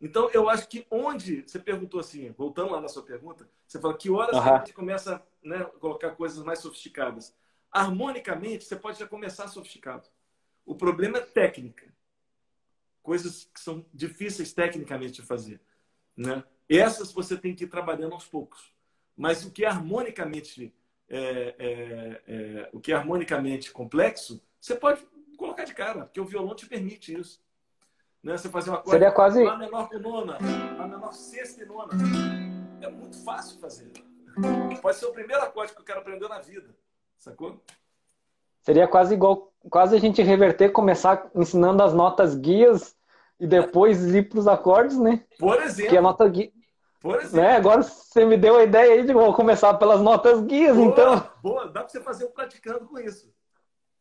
Então, eu acho que onde... Você perguntou assim, voltando lá na sua pergunta, você fala que horas que a gente começa, né, a colocar coisas mais sofisticadas. Harmonicamente, você pode já começar sofisticado. O problema é técnica. Coisas que são difíceis tecnicamente de fazer, né? Essas você tem que ir trabalhando aos poucos. Mas o que é harmonicamente, o que é harmonicamente complexo, você pode colocar de cara, porque o violão te permite isso. Né? Você fazer uma coisa quase... Lá menor com nona, lá menor sexta e nona. É muito fácil fazer. Pode ser o primeiro acorde que o cara aprendeu na vida. Sacou? Seria quase igual, quase a gente reverter, começar ensinando as notas guias e depois ir para os acordes, né? Por exemplo. Que a nota guia... Por exemplo. Né? Agora você me deu a ideia aí de vou começar pelas notas guias, boa, então. Boa, dá para você fazer um praticando com isso.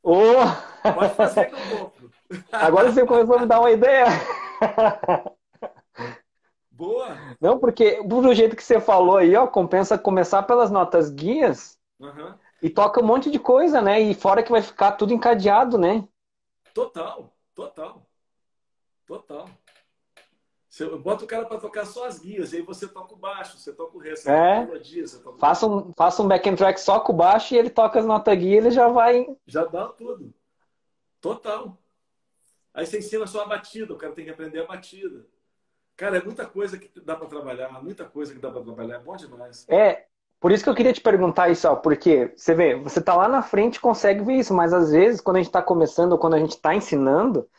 Oh. Pode fazer que eu compro. Agora você começou a me dar uma ideia. Boa. Não, porque do jeito que você falou aí, ó, compensa começar pelas notas guias. Uhum. E toca um monte de coisa, né? E fora que vai ficar tudo encadeado, né? Total, total. Total. Você bota o cara pra tocar só as guias, aí você toca o baixo, você toca o ré, você toca a melodia, você toca... Faça um back and track só com o baixo e ele toca as notas guia, ele já vai... Já dá tudo. Total. Aí você ensina só a batida, o cara tem que aprender a batida. Cara, é muita coisa que dá pra trabalhar, muita coisa que dá pra trabalhar, é bom demais. É... Por isso que eu queria te perguntar isso, ó, porque você vê, você tá lá na frente e consegue ver isso, mas às vezes, quando a gente tá começando ou quando a gente tá ensinando,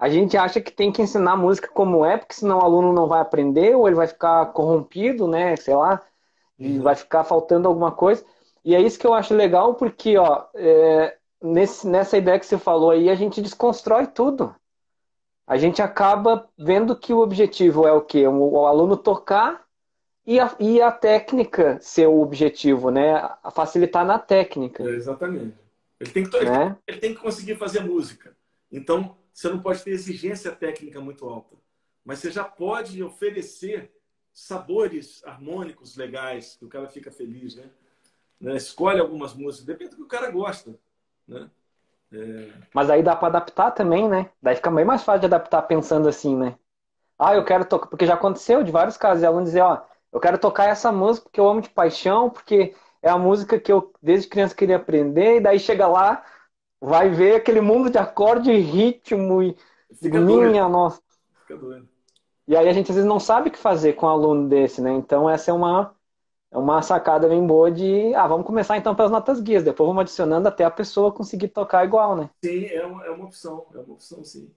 a gente acha que tem que ensinar a música como é, porque senão o aluno não vai aprender ou ele vai ficar corrompido, né, sei lá, e vai ficar faltando alguma coisa. E é isso que eu acho legal, porque ó, nessa ideia que você falou aí, a gente desconstrói tudo. A gente acaba vendo que o objetivo é o quê? O aluno tocar... E a técnica ser o objetivo, né? Facilitar na técnica. É, exatamente. Ele tem que conseguir fazer música. Então, você não pode ter exigência técnica muito alta. Mas você já pode oferecer sabores harmônicos legais, que o cara fica feliz, né? Escolhe algumas músicas, depende do que o cara gosta, né? Mas aí dá para adaptar também, né? Daí fica bem mais fácil de adaptar pensando assim, né? Ah, eu quero tocar... Porque já aconteceu de vários casos, e aluno dizer, ó... Eu quero tocar essa música porque eu amo de paixão, porque é a música que eu, desde criança, queria aprender. E daí chega lá, vai ver aquele mundo de acorde e ritmo. E fica minha, nossa. Fica doendo. E aí a gente, às vezes, não sabe o que fazer com um aluno desse, né? Então, essa é uma sacada bem boa de... Ah, vamos começar, então, pelas notas guias. Depois vamos adicionando até a pessoa conseguir tocar igual, né? Sim, é uma opção. É uma opção, sim.